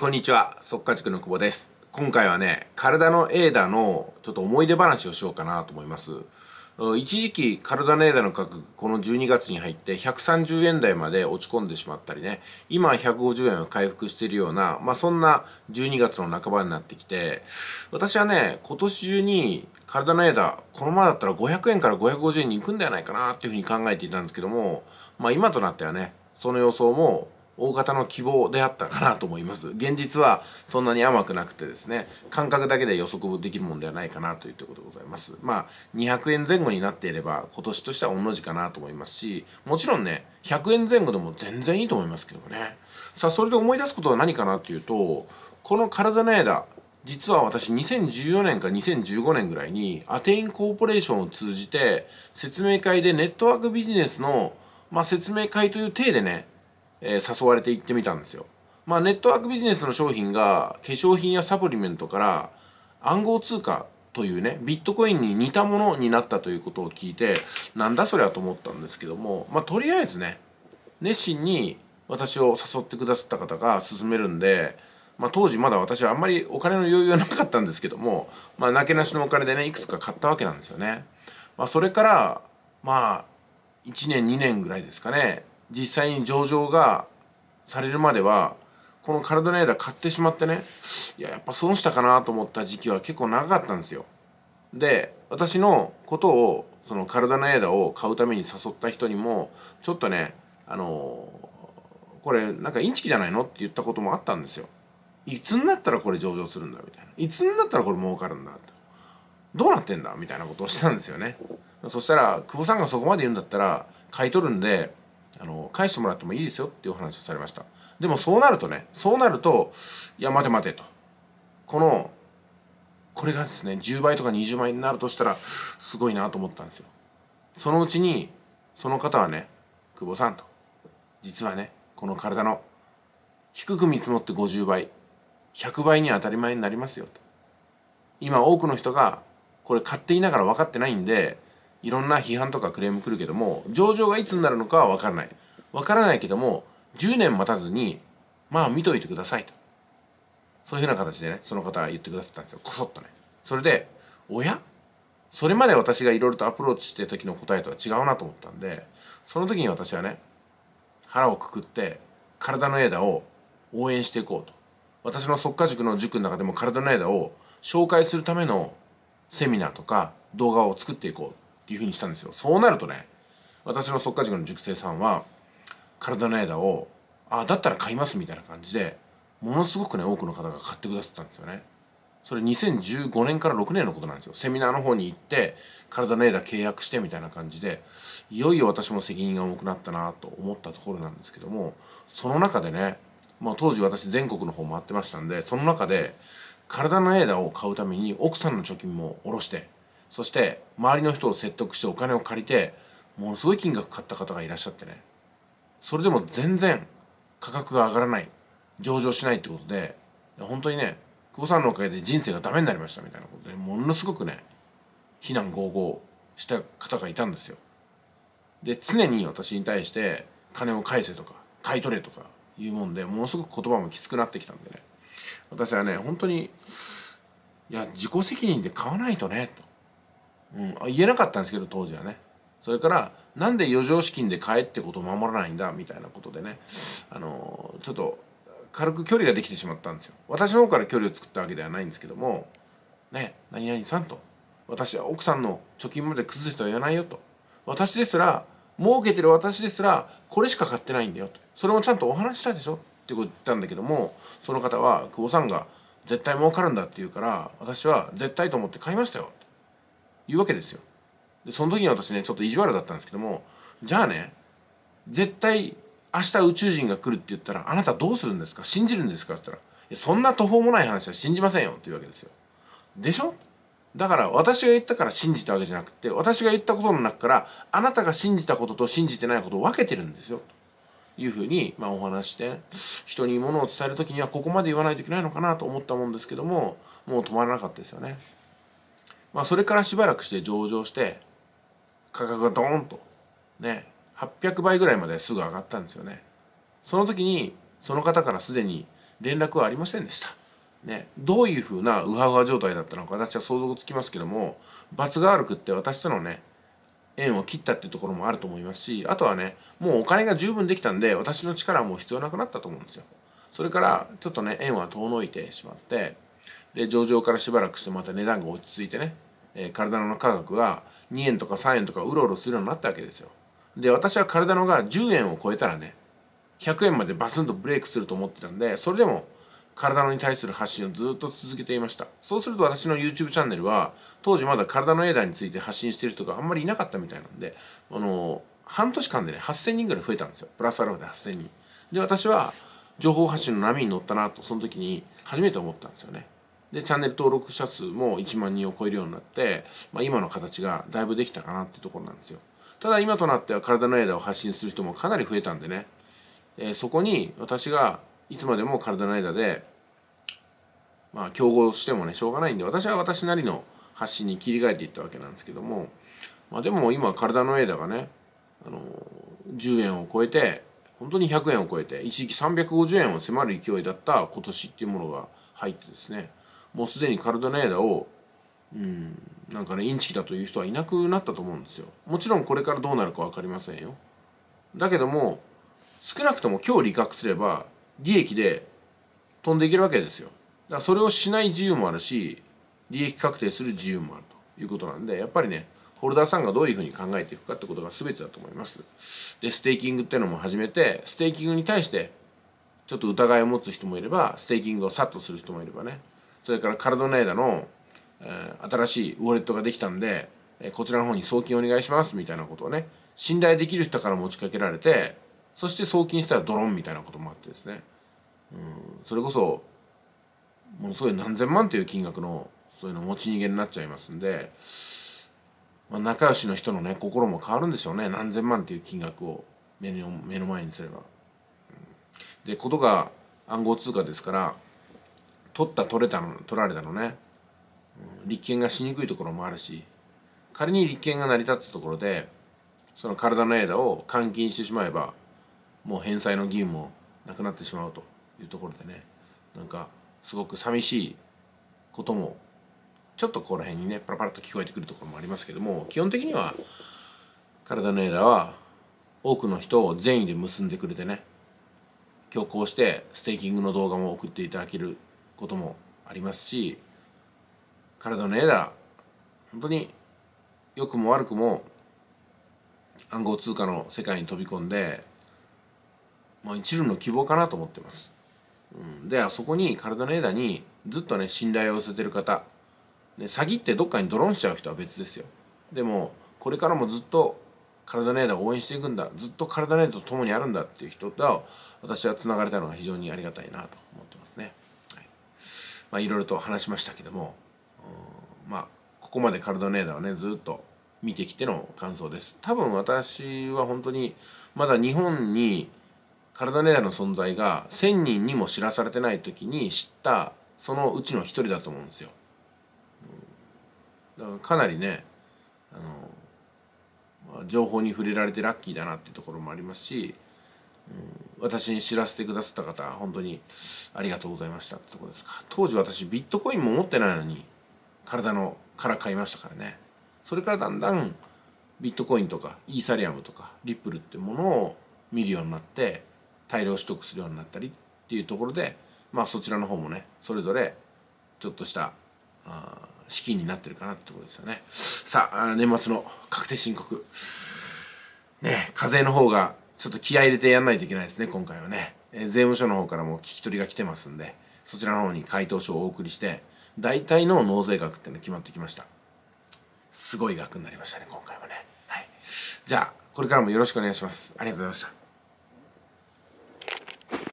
こんにちは、速稼塾の久保です。今回はね、体のエーダのちょっと思い出話をしようかなと思います。一時期体のエーダの価格、この12月に入って130円台まで落ち込んでしまったりね、今は150円を回復しているような、そんな12月の半ばになってきて、私はね、今年中に体のエーダ、このままだったら500円から550円に行くんではないかなっていうふうに考えていたんですけども、今となってはね、その予想も大方の希望であったかなと思います。現実はそんなに甘くなくてですね、感覚だけで予測できるものではないかなということでございます。200円前後になっていれば今年としては御の字かなと思いますし、もちろんね、100円前後でも全然いいと思いますけどね。さあ、それで思い出すことは何かなというと、この体のエーダ、実は私2014年か2015年ぐらいにアテインコーポレーションを通じて説明会でネットワークビジネスの、説明会という体でね、誘われて行ってみたんですよ。ネットワークビジネスの商品が化粧品やサプリメントから暗号通貨というね、ビットコインに似たものになったということを聞いて、なんだそれはと思ったんですけども、とりあえずね、熱心に私を誘ってくださった方が勧めるんで、当時まだ私はあんまりお金の余裕はなかったんですけども、なけなしのお金でね、いくつか買ったわけなんですよね。それから1年2年ぐらいですかね、実際に上場がされるまではこの体のエーダ買ってしまってね、やっぱ損したかなと思った時期は結構長かったんですよ。で、私のことを、その体のエーダを買うために誘った人にもちょっとね、これなんかインチキじゃないのって言ったこともあったんですよ。いつになったらこれ上場するんだみたいな、いつになったらこれ儲かるんだ、どうなってんだみたいなことをしたんですよね。そしたら、久保さんがそこまで言うんだったら買い取るんで、返してもらってもいいですよっていうお話をされました。でもそうなると、いや待て待てと、これがですね、10倍とか20倍になるとしたらすごいなと思ったんですよ。そのうちにその方はね、久保さんと、実はね、この体の低く見積もって50倍100倍に当たり前になりますよと、今多くの人がこれ買っていながら分かってないんで、いろんな批判とかクレーム来るけども、上場がいつになるのかは分からないけども、10年待たずに見といてくださいと、そういうふうな形でね、その方は言ってくださったんですよ、こそっとね。それで、おや、それまで私がいろいろとアプローチしてた時の答えとは違うなと思ったんで、その時に私はね、腹をくくって体のエーダを応援していこうと、私の速稼塾の塾の中でも体のエーダを紹介するためのセミナーとか動画を作っていこういうふうにしたんですよ。そうなるとね、私の速稼塾の塾生さんは体のエーダをだったら買いますみたいな感じで、ものすごくね、多くの方が買ってくださったんですよね。それ2015年から6年のことなんですよ。セミナーの方に行って体のエーダ契約してみたいな感じで、いよいよ私も責任が重くなったなと思ったところなんですけども、その中でね、当時私全国の方回ってましたんで、その中で体のエーダを買うために奥さんの貯金も下ろして、そして周りの人を説得してお金を借りて、ものすごい金額買った方がいらっしゃってね、それでも全然価格が上がらない、上場しないってことで、本当にね、久保さんのおかげで人生がダメになりましたみたいなことで、ものすごくね、非難轟々した方がいたんですよ。で、常に私に対して金を返せとか買い取れとかいうもんで、ものすごく言葉もきつくなってきたんでね、私はね、本当にいや、自己責任で買わないとねと。言えなかったんですけど、当時はね。それから、なんで余剰資金で買えってことを守らないんだみたいなことでね、ちょっと軽く距離ができてしまったんですよ。私の方から距離を作ったわけではないんですけども、ね、何々さんと、私は奥さんの貯金まで崩すとは言わないよと、私ですら、儲けてる私ですら、これしか買ってないんだよと、それもちゃんとお話したでしょってこと言ったんだけども、その方は、久保さんが絶対儲かるんだって言うから、私は絶対と思って買いましたよ。いうわけですよ。で、その時に私ね、ちょっと意地悪だったんですけども、じゃあね、絶対明日宇宙人が来るって言ったら、あなたどうするんですか、信じるんですかって言ったら、いや、そんな途方もない話は信じませんよっていうわけですよ。でしょ？だから私が言ったから信じたわけじゃなくて、私が言ったことの中からあなたが信じたことと信じてないことを分けてるんですよというふうにお話して、ね、人に物を伝える時にはここまで言わないといけないのかなと思ったもんですけども、もう止まらなかったですよね。それからしばらくして上場して、価格がドーンとね、800倍ぐらいまですぐ上がったんですよね。その時にその方からすでに連絡はありませんでした。ね、どういうふうなウハウハ状態だったのか私は想像つきますけども、罰が悪くって私とのね縁を切ったっていうところもあると思いますし、あとはねもうお金が十分できたんで私の力はもう必要なくなったと思うんですよ。それからちょっとね縁は遠のいてしまって、で上場からしばらくしてまた値段が落ち着いてね、体の価格が2円とか3円とかうろうろするようになったわけですよ。で私は体のが10円を超えたらね100円までバスンとブレイクすると思ってたんで、それでも体のに対する発信をずっと続けていました。そうすると私の YouTube チャンネルは当時まだ体のエラーについて発信してる人があんまりいなかったみたいなんで、半年間でね8000人ぐらい増えたんですよ。プラスアルファで8000人で、私は情報発信の波に乗ったなとその時に初めて思ったんですよね。でチャンネル登録者数も1万人を超えるようになって、今の形がだいぶできたかなっていうところなんですよ。ただ今となっては体のエラーを発信する人もかなり増えたんでね、そこに私がいつまでも体の間で競合してもねしょうがないんで、私は私なりの発信に切り替えていったわけなんですけども、でも今体の間がね10円を超えて本当に100円を超えて一時期350円を迫る勢いだった今年っていうものが入ってですね、もうすでに体の間をなんかねインチキだという人はいなくなったと思うんですよ。もちろんこれからどうなるか分かりませんよ。だけども少なくとも今日利確すれば利益で飛んでいけるわけですよ。だからそれをしない自由もあるし、利益確定する自由もあるということなんで、やっぱりねホルダーさんがどういうふうに考えていくかってことが全てだと思います。でステーキングっていうのも始めて、ステーキングに対してちょっと疑いを持つ人もいればステーキングをサッとする人もいればね、それからカルドネイダの、新しいウォレットができたんで、こちらの方に送金お願いしますみたいなことをね信頼できる人から持ちかけられて、そして送金したらドロンみたいなこともあってですね、それこそものすごい何千万という金額のそういうの持ち逃げになっちゃいますんで、仲良しの人のね心も変わるんでしょうね。何千万という金額を目の前にすれば、でことが暗号通貨ですから、取った取れたの取られたのね、立件がしにくいところもあるし、仮に立件が成り立ったところでその体の間を換金してしまえばもう返済の義務もなくなってしまうというところでね、なんかすごく寂しいこともちょっとこの辺にねパラパラと聞こえてくるところもありますけども、基本的には体の枝は多くの人を善意で結んでくれてね、今日こうしてステーキングの動画も送っていただけることもありますし、体の枝本当に良くも悪くも暗号通貨の世界に飛び込んで一縷の希望かなと思ってます。ではそこに体の枝にずっとね信頼を寄せてる方、詐欺ってどっかにドロンしちゃう人は別ですよ。でもこれからもずっと体の枝を応援していくんだ、ずっと体の枝と共にあるんだっていう人と私はつながれたのが非常にありがたいなと思ってますね。いろいろと話しましたけども、ここまで体の枝をねずっと見てきての感想です。多分私は本当にまだ日本に体のエラーの存在が1000人にも知らされてない時に知ったそのうちの一人だと思うんですよ。だからかなりね情報に触れられてラッキーだなっていうところもありますし、私に知らせてくださった方本当にありがとうございましたってとこですか。当時私ビットコインも持ってないのに体のから買いましたからね。それからだんだんビットコインとかイーサリアムとかリップルってものを見るようになって大量取得するようになったりっていうところで、そちらの方もねそれぞれちょっとした資金になってるかなってところですよね。さあ年末の確定申告ね、課税の方がちょっと気合い入れてやんないといけないですね今回はね。税務署の方からも聞き取りが来てますんで、そちらの方に回答書をお送りして大体の納税額っていうのが決まってきました。すごい額になりましたね今回もね。じゃあこれからもよろしくお願いします。ありがとうございました。